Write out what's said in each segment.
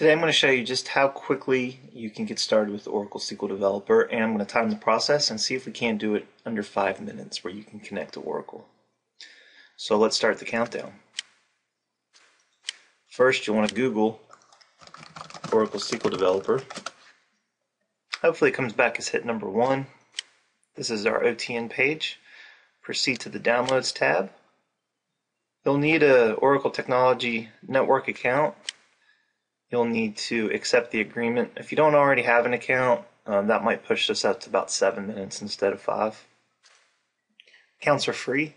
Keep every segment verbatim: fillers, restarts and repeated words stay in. Today I'm going to show you just how quickly you can get started with Oracle S Q L Developer, and I'm going to time the process and see if we can do it under five minutes where you can connect to Oracle. So let's start the countdown. First, you'll want to Google Oracle S Q L Developer. Hopefully it comes back as hit number one. This is our O T N page. Proceed to the Downloads tab. You'll need an Oracle Technology Network account. You'll need to accept the agreement. If you don't already have an account, um, that might push this up to about seven minutes instead of five. Accounts are free.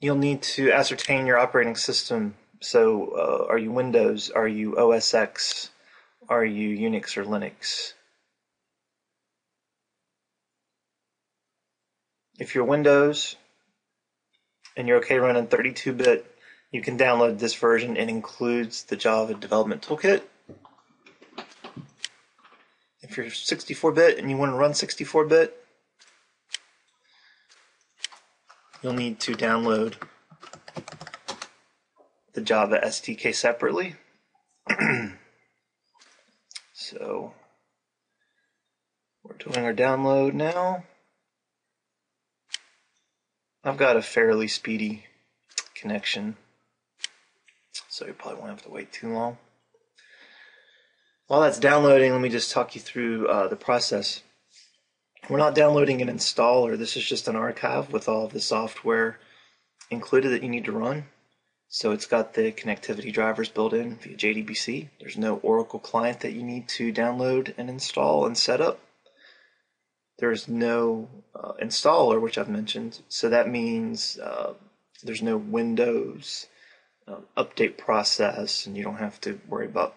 You'll need to ascertain your operating system. So uh, are you Windows? Are you O S X? Are you Unix or Linux? If you're Windows and you're okay running thirty-two bit, you can download this version. It includes the Java Development Toolkit. If you're sixty-four bit and you want to run sixty-four bit, you'll need to download the Java S D K separately. So we're doing our download now. I've got a fairly speedy connection, so you probably won't have to wait too long. While that's downloading, let me just talk you through uh, the process. We're not downloading an installer. This is just an archive with all of the software included that you need to run. So it's got the connectivity drivers built in via J D B C. There's no Oracle client that you need to download and install and set up. There's no uh, installer, which I've mentioned. So that means uh, there's no Windows Um, update process, and you don't have to worry about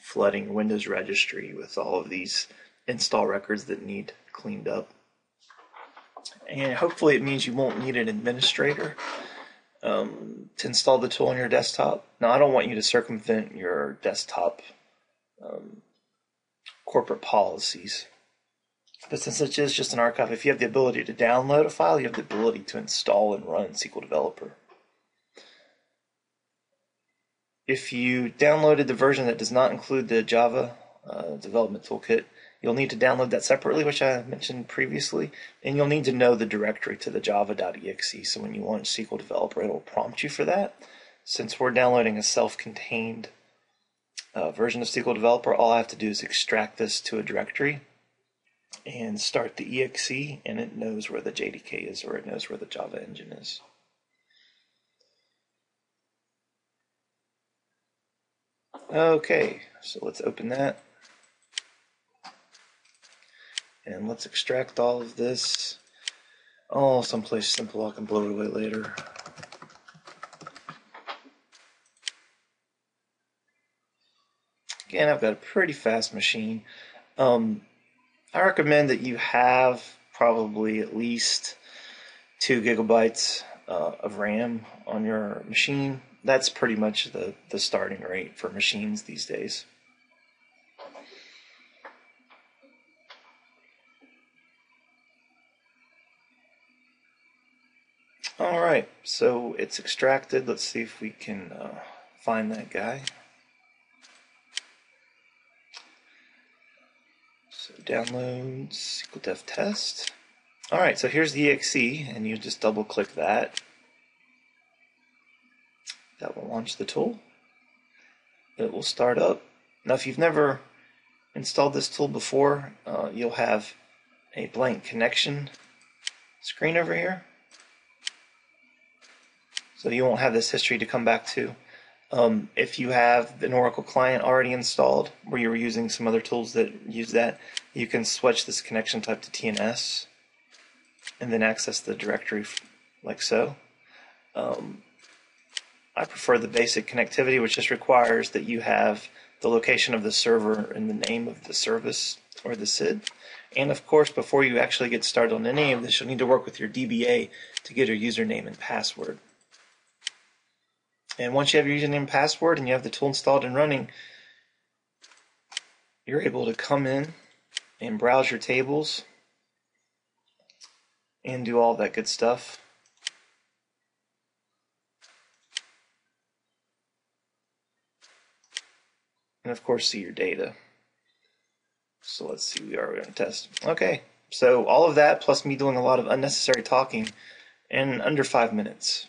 flooding your Windows registry with all of these install records that need cleaned up. And hopefully it means you won't need an administrator um, to install the tool on your desktop. Now, I don't want you to circumvent your desktop um, corporate policies, but since it is just an archive, if you have the ability to download a file, you have the ability to install and run S Q L Developer. If you downloaded the version that does not include the Java uh, Development Toolkit, you'll need to download that separately, which I mentioned previously, and you'll need to know the directory to the java dot E X E, so when you launch S Q L Developer, it'll prompt you for that. Since we're downloading a self-contained uh, version of S Q L Developer, all I have to do is extract this to a directory and start the E X E, and it knows where the J D K is, or it knows where the Java engine is. Okay, so let's open that and let's extract all of this. Oh, someplace simple, I can blow it away later. Again, I've got a pretty fast machine. Um, I recommend that you have probably at least two gigabytes uh, of RAM on your machine. That's pretty much the, the starting rate for machines these days. All right, so it's extracted. Let's see if we can uh, find that guy. So download S Q L Dev Test. All right, so here's the E X E, and you just double click that. That will launch the tool. It will start up. Now, if you've never installed this tool before, uh, you'll have a blank connection screen over here. So you won't have this history to come back to. Um, if you have an Oracle client already installed, where you were using some other tools that use that, you can switch this connection type to T N S and then access the directory like so. Um, I prefer the basic connectivity, which just requires that you have the location of the server and the name of the service or the S I D. And of course, before you actually get started on any of this, you'll need to work with your D B A to get your username and password. And once you have your username and password and you have the tool installed and running, you're able to come in and browse your tables and do all that good stuff. and of course see your data. So let's see, we are going to test. Okay, so all of that plus me doing a lot of unnecessary talking in under five minutes.